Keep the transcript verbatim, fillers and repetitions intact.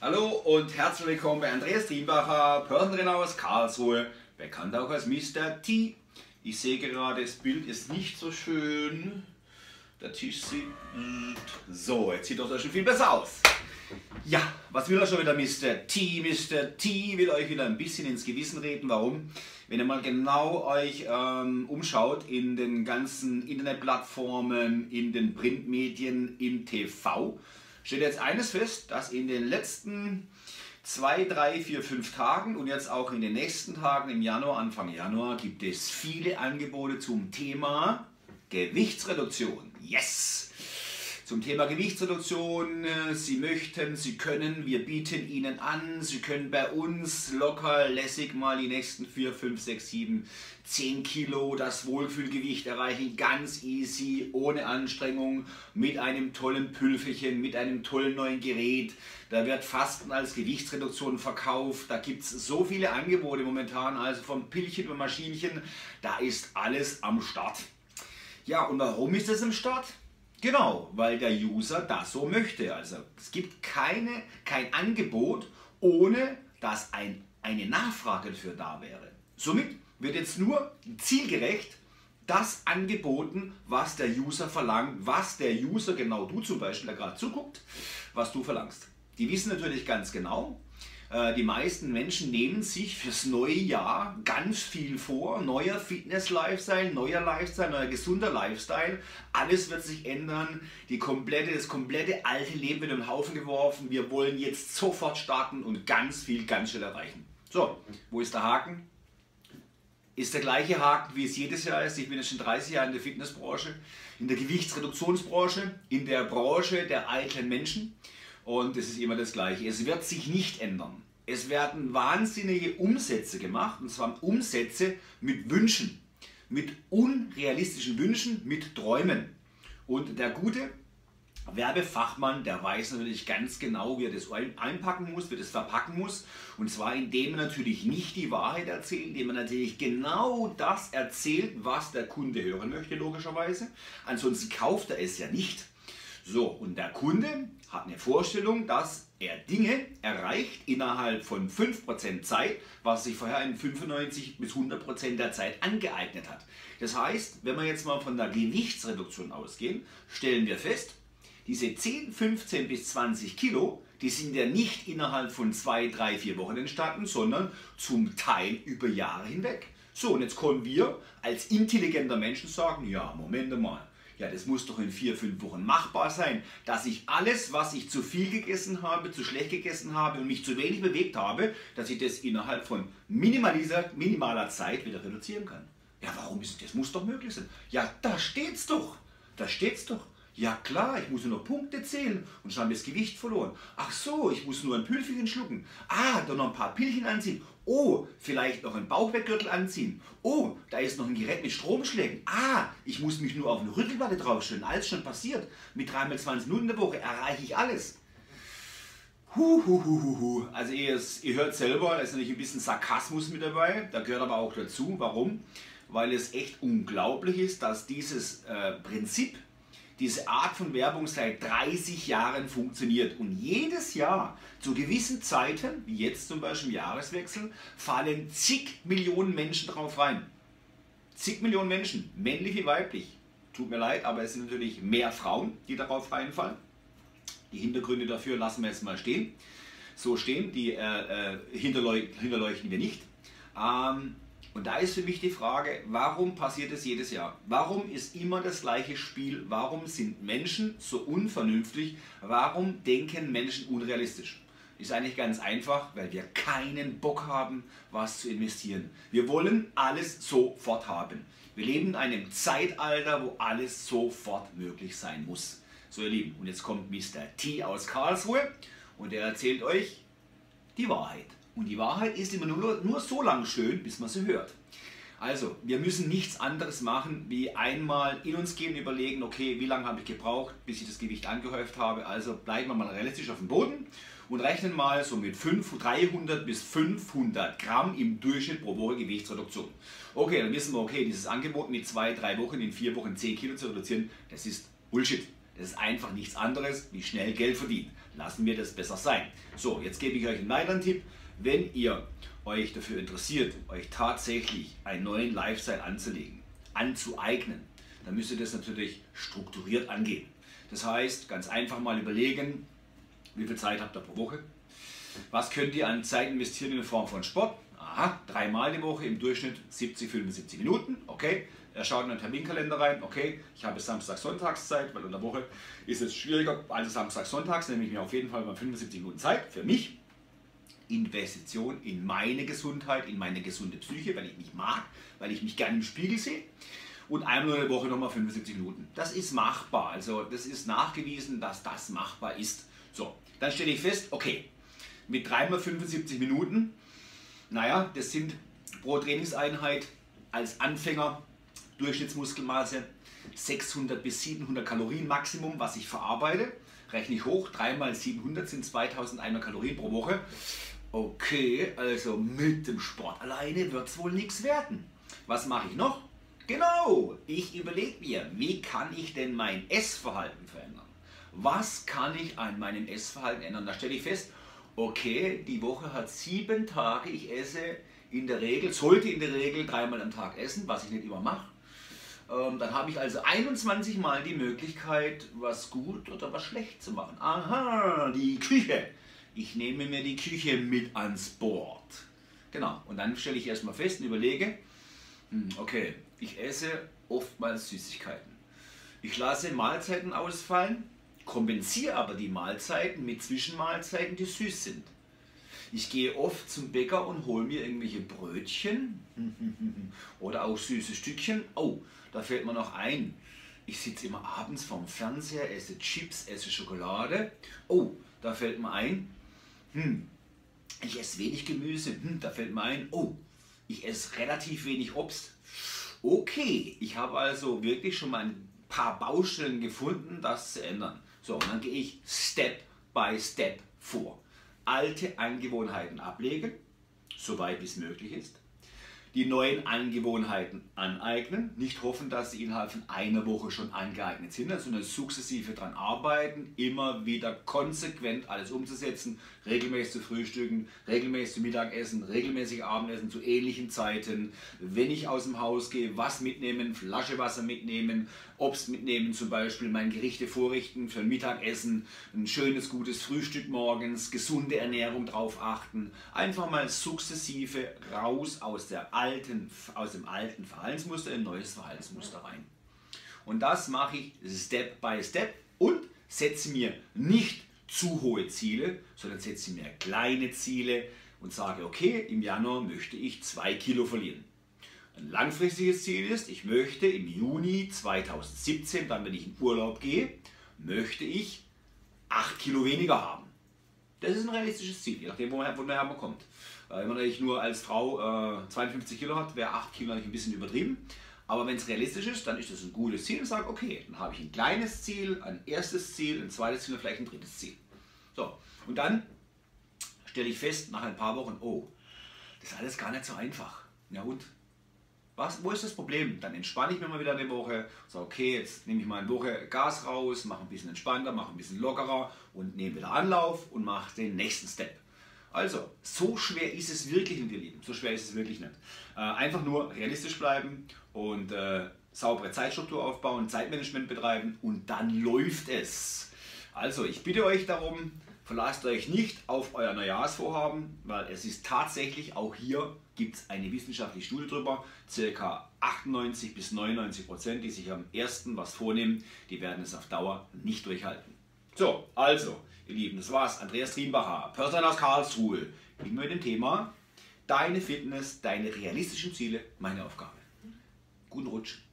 Hallo und herzlich willkommen bei Andreas Trienbacher, Personal Trainer aus Karlsruhe, bekannt auch als Mister T. Ich sehe gerade, das Bild ist nicht so schön. Der Tisch sieht... So, jetzt sieht doch das schon viel besser aus. Ja, was will er schon wieder, Mister T? Mister T will euch wieder ein bisschen ins Gewissen reden. Warum? Wenn ihr mal genau euch ähm, umschaut in den ganzen Internetplattformen, in den Printmedien, im T V, steht jetzt eines fest, dass in den letzten zwei, drei, vier, fünf Tagen und jetzt auch in den nächsten Tagen im Januar, Anfang Januar, gibt es viele Angebote zum Thema Gewichtsreduktion. Yes! Zum Thema Gewichtsreduktion. Sie möchten, Sie können, wir bieten Ihnen an. Sie können bei uns locker, lässig mal die nächsten vier, fünf, sechs, sieben, zehn Kilo das Wohlfühlgewicht erreichen, ganz easy, ohne Anstrengung, mit einem tollen Pülferchen, mit einem tollen neuen Gerät. Da wird Fasten als Gewichtsreduktion verkauft. Da gibt es so viele Angebote momentan, also vom Pillchen über Maschinchen, da ist alles am Start. Ja, und warum ist es am Start? Genau, weil der User das so möchte. Also es gibt keine, kein Angebot, ohne dass ein, eine Nachfrage dafür da wäre. Somit wird jetzt nur zielgerecht das angeboten, was der User verlangt, was der User, genau du zum Beispiel, der gerade zuguckt, was du verlangst. Die wissen natürlich ganz genau, äh, die meisten Menschen nehmen sich fürs neue Jahr ganz viel vor. Neuer Fitness-Lifestyle, neuer Lifestyle, neuer gesunder Lifestyle. Alles wird sich ändern. Die komplette, das komplette alte Leben wird in den Haufen geworfen. Wir wollen jetzt sofort starten und ganz viel, ganz schnell erreichen. So, wo ist der Haken? Ist der gleiche Haken, wie es jedes Jahr ist. Ich bin jetzt schon dreißig Jahre in der Fitnessbranche, in der Gewichtsreduktionsbranche, in der Branche der eitlen Menschen. Und es ist immer das Gleiche. Es wird sich nicht ändern. Es werden wahnsinnige Umsätze gemacht, und zwar Umsätze mit Wünschen, mit unrealistischen Wünschen, mit Träumen. Und der gute Werbefachmann, der weiß natürlich ganz genau, wie er das einpacken muss, wie er das verpacken muss. Und zwar indem er natürlich nicht die Wahrheit erzählt, indem er natürlich genau das erzählt, was der Kunde hören möchte, logischerweise. Ansonsten kauft er es ja nicht. So, und der Kunde hat eine Vorstellung, dass er Dinge erreicht innerhalb von fünf Prozent Zeit, was sich vorher in fünfundneunzig bis hundert Prozent der Zeit angeeignet hat. Das heißt, wenn wir jetzt mal von der Gewichtsreduktion ausgehen, stellen wir fest, diese zehn, fünfzehn bis zwanzig Kilo, die sind ja nicht innerhalb von zwei, drei, vier Wochen entstanden, sondern zum Teil über Jahre hinweg. So, und jetzt können wir als intelligenter Mensch sagen, ja, Moment mal, ja, das muss doch in vier, fünf Wochen machbar sein, dass ich alles, was ich zu viel gegessen habe, zu schlecht gegessen habe und mich zu wenig bewegt habe, dass ich das innerhalb von minimaler Zeit wieder reduzieren kann. Ja, warum ist das? Das muss doch möglich sein. Ja, da steht's doch. Da steht's doch. Ja klar, ich muss nur noch Punkte zählen und schon habe ich das Gewicht verloren. Ach so, ich muss nur ein Pülferchen schlucken. Ah, dann noch ein paar Pillchen anziehen. Oh, vielleicht noch einen Bauchweggürtel anziehen. Oh, da ist noch ein Gerät mit Stromschlägen. Ah, ich muss mich nur auf eine Rüttelplatte draufstellen. Alles schon passiert. Mit dreimal zwanzig Minuten in der Woche erreiche ich alles. Huhuhuhu. Also ihr, ihr hört selber, da ist natürlich ein bisschen Sarkasmus mit dabei. Da gehört aber auch dazu. Warum? Weil es echt unglaublich ist, dass dieses äh, Prinzip, diese Art von Werbung seit dreißig Jahren funktioniert. Und jedes Jahr, zu gewissen Zeiten, wie jetzt zum Beispiel im Jahreswechsel, fallen zig Millionen Menschen drauf rein. Zig Millionen Menschen, männlich wie weiblich. Tut mir leid, aber es sind natürlich mehr Frauen, die darauf reinfallen. Die Hintergründe dafür lassen wir jetzt mal stehen. So stehen, die äh, äh, hinterleuchten, hinterleuchten wir nicht. Ähm, Und da ist für mich die Frage, warum passiert es jedes Jahr? Warum ist immer das gleiche Spiel? Warum sind Menschen so unvernünftig? Warum denken Menschen unrealistisch? Ist eigentlich ganz einfach, weil wir keinen Bock haben, was zu investieren. Wir wollen alles sofort haben. Wir leben in einem Zeitalter, wo alles sofort möglich sein muss. So ihr Lieben, und jetzt kommt Mister T aus Karlsruhe und er erzählt euch die Wahrheit. Und die Wahrheit ist immer nur, nur so lang schön, bis man sie hört. Also, wir müssen nichts anderes machen, wie einmal in uns gehen und überlegen, okay, wie lange habe ich gebraucht, bis ich das Gewicht angehäuft habe. Also bleiben wir mal realistisch auf dem Boden und rechnen mal so mit dreihundert bis fünfhundert Gramm im Durchschnitt pro Woche Gewichtsreduktion. Okay, dann wissen wir, okay, dieses Angebot mit zwei, drei Wochen, in vier Wochen zehn Kilo zu reduzieren, das ist Bullshit. Es ist einfach nichts anderes, wie schnell Geld verdienen. Lassen wir das besser sein. So, jetzt gebe ich euch einen weiteren Tipp. Wenn ihr euch dafür interessiert, euch tatsächlich einen neuen Lifestyle anzulegen, anzueignen, dann müsst ihr das natürlich strukturiert angehen. Das heißt, ganz einfach mal überlegen, wie viel Zeit habt ihr pro Woche? Was könnt ihr an Zeit investieren in Form von Sport? Aha, dreimal die Woche im Durchschnitt siebzig, fünfundsiebzig Minuten. Okay, er schaut in den Terminkalender rein. Okay, ich habe Samstag, Sonntagszeit, weil in der Woche ist es schwieriger. Also Samstag, Sonntags nehme ich mir auf jeden Fall mal fünfundsiebzig Minuten Zeit für mich. Investition in meine Gesundheit, in meine gesunde Psyche, weil ich mich mag, weil ich mich gerne im Spiegel sehe. Und einmal in der Woche nochmal fünfundsiebzig Minuten. Das ist machbar. Also das ist nachgewiesen, dass das machbar ist. So, dann stelle ich fest, okay, mit drei mal fünfundsiebzig Minuten, naja, das sind pro Trainingseinheit als Anfänger Durchschnittsmuskelmasse sechshundert bis siebenhundert Kalorien Maximum, was ich verarbeite. Rechne ich hoch, drei mal siebenhundert sind zweitausendeinhundert Kalorien pro Woche. Okay, also mit dem Sport alleine wird es wohl nichts werden. Was mache ich noch? Genau, ich überlege mir, wie kann ich denn mein Essverhalten verändern? Was kann ich an meinem Essverhalten ändern? Da stelle ich fest, okay, die Woche hat sieben Tage, ich esse in der Regel, sollte in der Regel dreimal am Tag essen, was ich nicht immer mache. Ähm, dann habe ich also einundzwanzig Mal die Möglichkeit, was gut oder was schlecht zu machen. Aha, die Küche. Ich nehme mir die Küche mit ans Board. Genau, und dann stelle ich erstmal fest und überlege, okay, ich esse oftmals Süßigkeiten. Ich lasse Mahlzeiten ausfallen, kompensiere aber die Mahlzeiten mit Zwischenmahlzeiten, die süß sind. Ich gehe oft zum Bäcker und hole mir irgendwelche Brötchen oder auch süße Stückchen. Oh, da fällt mir noch ein. Ich sitze immer abends vorm Fernseher, esse Chips, esse Schokolade. Oh, da fällt mir ein. Hm, ich esse wenig Gemüse. Hm, da fällt mir ein. Oh, ich esse relativ wenig Obst. Okay, ich habe also wirklich schon mal ein paar Baustellen gefunden, das zu ändern. So, und dann gehe ich Step by Step vor. Alte Angewohnheiten ablegen, soweit es möglich ist. Die neuen Angewohnheiten aneignen. Nicht hoffen, dass sie innerhalb von einer Woche schon angeeignet sind, sondern sukzessive daran arbeiten, immer wieder konsequent alles umzusetzen, regelmäßig zu frühstücken, regelmäßig zu Mittagessen, regelmäßig Abendessen zu ähnlichen Zeiten. Wenn ich aus dem Haus gehe, was mitnehmen, Flasche Wasser mitnehmen, Obst mitnehmen zum Beispiel, meine Gerichte vorrichten für ein Mittagessen, ein schönes, gutes Frühstück morgens, gesunde Ernährung drauf achten. Einfach mal sukzessive raus aus der Alten, aus dem alten Verhaltensmuster in ein neues Verhaltensmuster rein. Und das mache ich Step by Step und setze mir nicht zu hohe Ziele, sondern setze mir kleine Ziele und sage, okay, im Januar möchte ich zwei Kilo verlieren. Ein langfristiges Ziel ist, ich möchte im Juni zweitausendsiebzehn, dann wenn ich in Urlaub gehe, möchte ich acht Kilo weniger haben. Das ist ein realistisches Ziel, je nachdem, wo man, wo man herkommt. Wenn man natürlich nur als Frau äh, zweiundfünfzig Kilo hat, wäre acht Kilo natürlich ein bisschen übertrieben. Aber wenn es realistisch ist, dann ist das ein gutes Ziel und sage, okay, dann habe ich ein kleines Ziel, ein erstes Ziel, ein zweites Ziel und vielleicht ein drittes Ziel. So, und dann stelle ich fest, nach ein paar Wochen, oh, das ist alles gar nicht so einfach. Ja und? Was, wo ist das Problem? Dann entspanne ich mir mal wieder eine Woche, sage, okay, jetzt nehme ich mal eine Woche Gas raus, mache ein bisschen entspannter, mache ein bisschen lockerer und nehme wieder Anlauf und mache den nächsten Step. Also, so schwer ist es wirklich nicht, ihr Lieben. So schwer ist es wirklich nicht. Äh, einfach nur realistisch bleiben und äh, saubere Zeitstruktur aufbauen, Zeitmanagement betreiben und dann läuft es. Also, ich bitte euch darum, verlasst euch nicht auf euer Neujahrsvorhaben, weil es ist tatsächlich, auch hier gibt es eine wissenschaftliche Studie drüber, ca. achtundneunzig bis neunundneunzig Prozent, die sich am ersten was vornehmen, die werden es auf Dauer nicht durchhalten. So, also, ihr Lieben, das war's. Andreas Trienbacher, Personal aus Karlsruhe. Immer mit dem Thema, deine Fitness, deine realistischen Ziele, meine Aufgabe. Guten Rutsch.